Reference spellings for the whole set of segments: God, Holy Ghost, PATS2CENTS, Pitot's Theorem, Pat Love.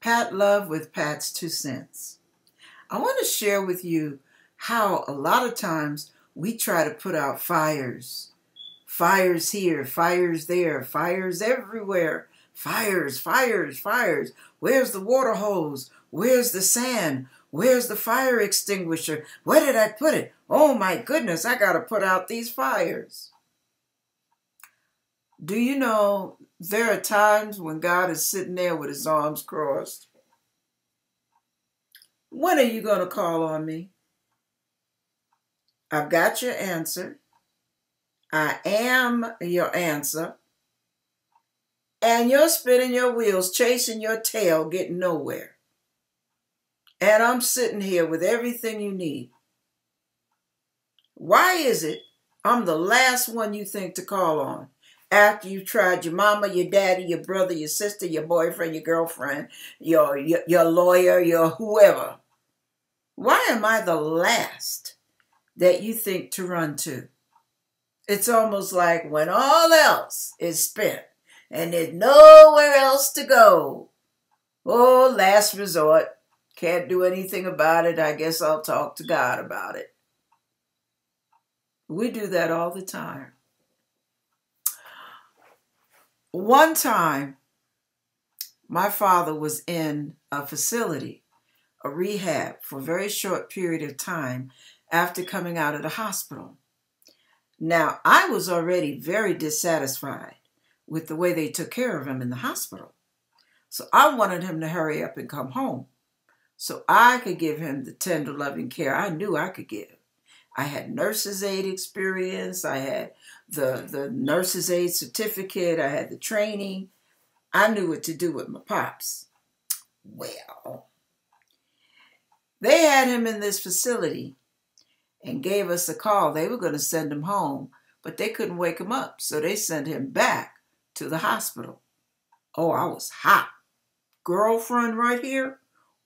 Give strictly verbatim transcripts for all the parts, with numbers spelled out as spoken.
Pat Love with Pat's Two Cents. I want to share with you how a lot of times we try to put out fires. Fires here, fires there, fires everywhere. Fires, fires, fires. Where's the water hose? Where's the sand? Where's the fire extinguisher? Where did I put it? Oh my goodness, I got to put out these fires. Do you know there are times when God is sitting there with his arms crossed? When are you going to call on me? I've got your answer. I am your answer. And you're spinning your wheels, chasing your tail, getting nowhere. And I'm sitting here with everything you need. Why is it I'm the last one you think to call on? After you've tried your mama, your daddy, your brother, your sister, your boyfriend, your girlfriend, your, your, your lawyer, your whoever. Why am I the last that you think to run to? It's almost like when all else is spent and there's nowhere else to go. Oh, last resort. Can't do anything about it. I guess I'll talk to God about it. We do that all the time. One time, my father was in a facility, a rehab, for a very short period of time after coming out of the hospital. Now, I was already very dissatisfied with the way they took care of him in the hospital. So I wanted him to hurry up and come home so I could give him the tender, loving care I knew I could give. I had nurse's aid experience. I had the, the nurse's aid certificate. I had the training. I knew what to do with my pops. Well, they had him in this facility and gave us a call. They were going to send him home, but they couldn't wake him up. So they sent him back to the hospital. Oh, I was hot. Girlfriend right here.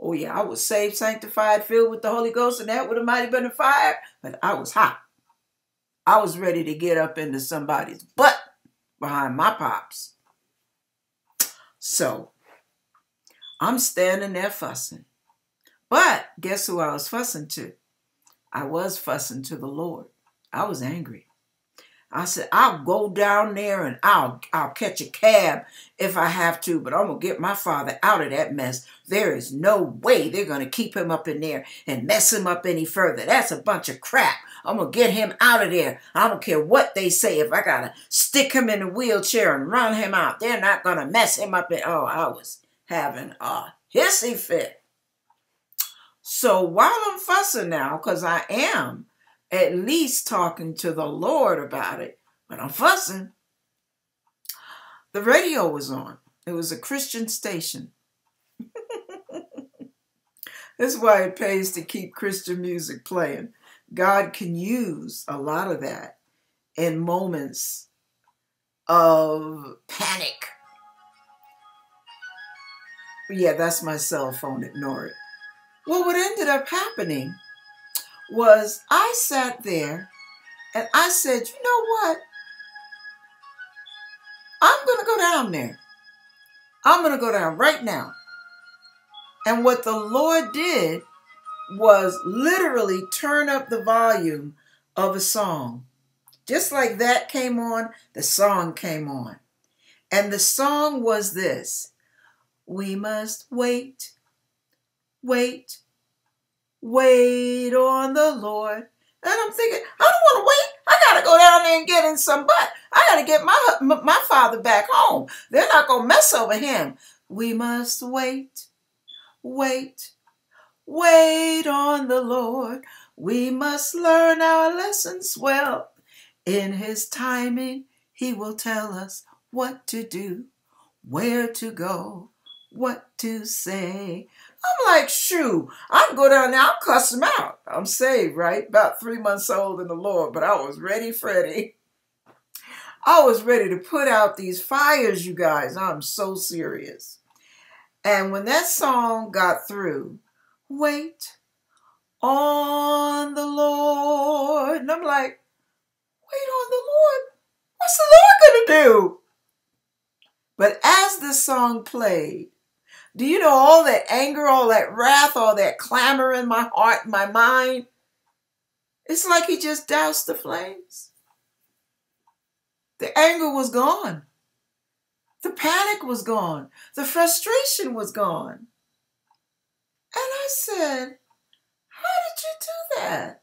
Oh, yeah, I was saved, sanctified, filled with the Holy Ghost, and that would have might have been a fire, but I was hot. I was ready to get up into somebody's butt behind my pops. So I'm standing there fussing. But guess who I was fussing to? I was fussing to the Lord. I was angry. I said, I'll go down there and I'll, I'll catch a cab if I have to, but I'm going to get my father out of that mess. There is no way they're going to keep him up in there and mess him up any further. That's a bunch of crap. I'm going to get him out of there. I don't care what they say. If I got to stick him in a wheelchair and run him out, they're not going to mess him up. In oh, I was having a hissy fit. So while I'm fussing now, because I am, at least talking to the Lord about it, but I'm fussing. The radio was on. It was a Christian station. That's why it pays to keep Christian music playing. God can use a lot of that in moments of panic. Yeah, that's my cell phone. Ignore it. Well, what ended up happening was I sat there and I said, you know what? I'm going to go down there. I'm going to go down right now. And what the Lord did was literally turn up the volume of a song. Just like that came on, the song came on. And the song was this: we must wait, wait, wait on the Lord. And I'm thinking, I don't want to wait. I got to go down there and get in some butt. I got to get my, my father back home. They're not going to mess over him. We must wait, wait, wait on the Lord. We must learn our lessons well. In his timing, he will tell us what to do, where to go, what to say. I'm like, shoo, I can go down there, I'll cuss him out. I'm saved, right? About three months old in the Lord, but I was ready, Freddie. I was ready to put out these fires, you guys. I'm so serious. And when that song got through, wait on the Lord. And I'm like, wait on the Lord? What's the Lord going to do? But as this song played, Do you know all that anger, all that wrath, all that clamor in my heart, my mind? It's like he just doused the flames. The anger was gone. The panic was gone. The frustration was gone. And I said, how did you do that?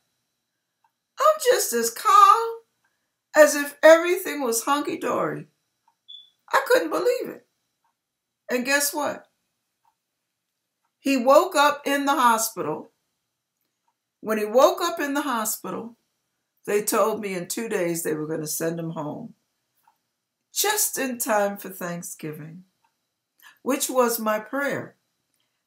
I'm just as calm as if everything was hunky-dory. I couldn't believe it. And guess what? He woke up in the hospital. When he woke up in the hospital, they told me in two days they were going to send him home. Just in time for Thanksgiving, which was my prayer.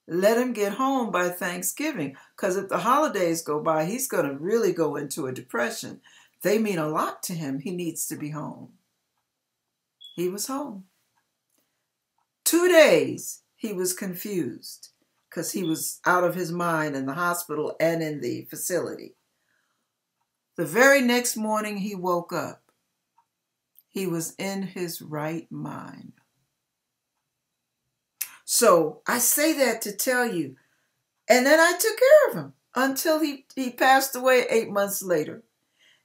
Let him get home by Thanksgiving, because if the holidays go by, he's going to really go into a depression. They mean a lot to him. He needs to be home. He was home. Two days he was confused because he was out of his mind in the hospital and in the facility. The very next morning he woke up. He was in his right mind. So I say that to tell you. And then I took care of him until he, he passed away eight months later.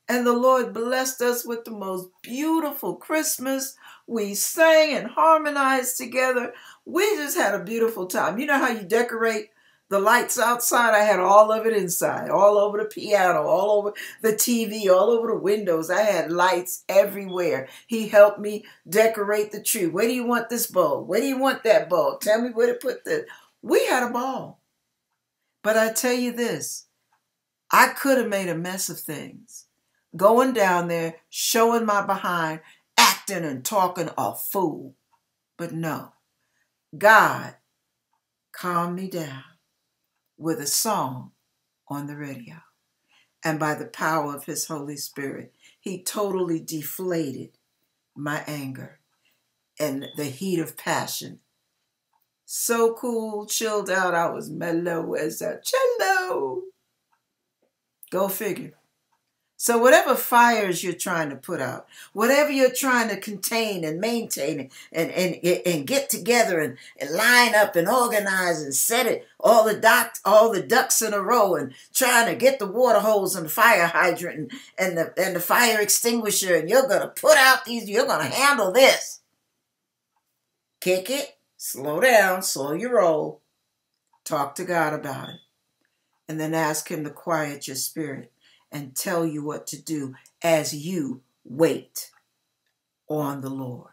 And the Lord blessed us with the most beautiful Christmas. We sang and harmonized together. We just had a beautiful time. You know how you decorate the lights outside? I had all of it inside, all over the piano, all over the T V, all over the windows. I had lights everywhere. He helped me decorate the tree. Where do you want this bulb? Where do you want that bulb? Tell me where to put this. We had a ball. But I tell you this, I could have made a mess of things. Going down there, showing my behind, acting and talking a fool. But no, God calmed me down with a song on the radio. And by the power of his Holy Spirit, he totally deflated my anger and the heat of passion. So cool, chilled out, I was mellow as a cello. Go figure. So whatever fires you're trying to put out, whatever you're trying to contain and maintain and, and, and, and get together and, and line up and organize and set it, all the, doc, all the ducks in a row and trying to get the water hose and the fire hydrant and, and, the, and the fire extinguisher, and you're going to put out these, you're going to handle this. Kick it, slow down, slow your roll, talk to God about it, and then ask him to quiet your spirit and tell you what to do as you wait on the Lord.